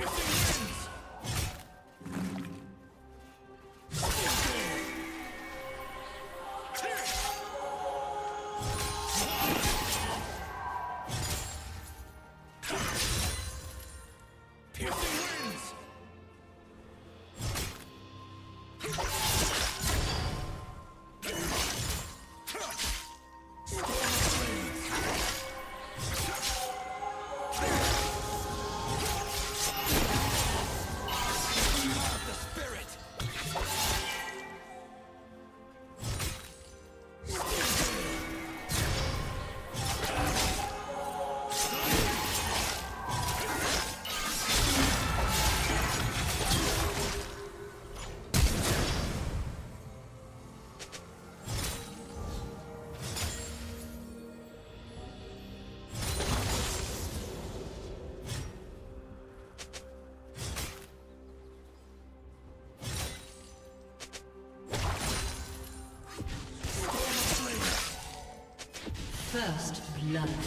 First blood.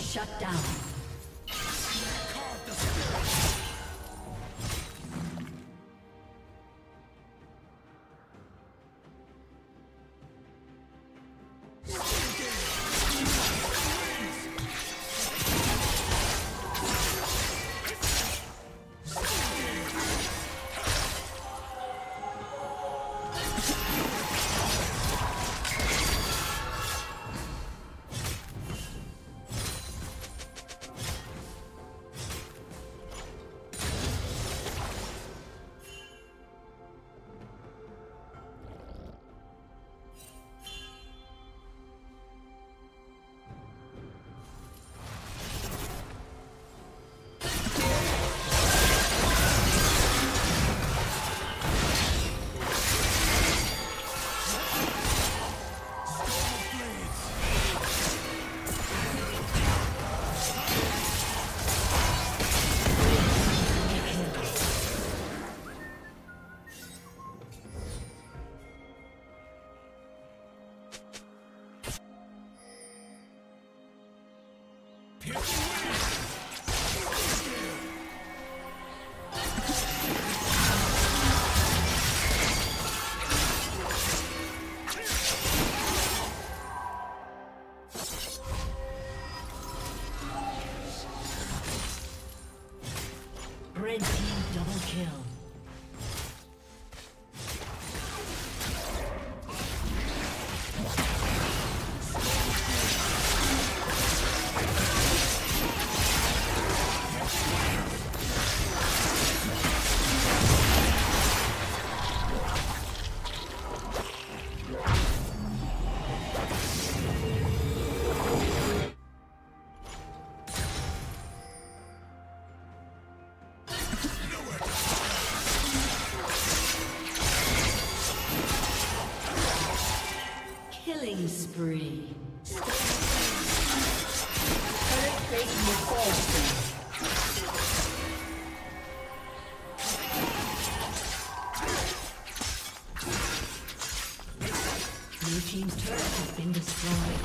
Shut down. Spree. Blue team's turret has been destroyed.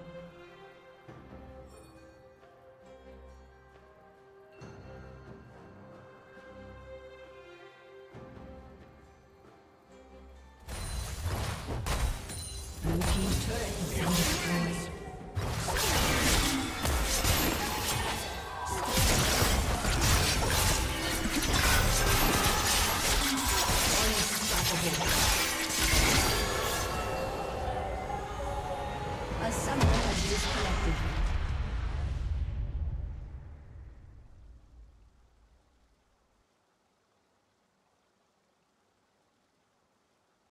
Blue team's turret has been destroyed. Okay.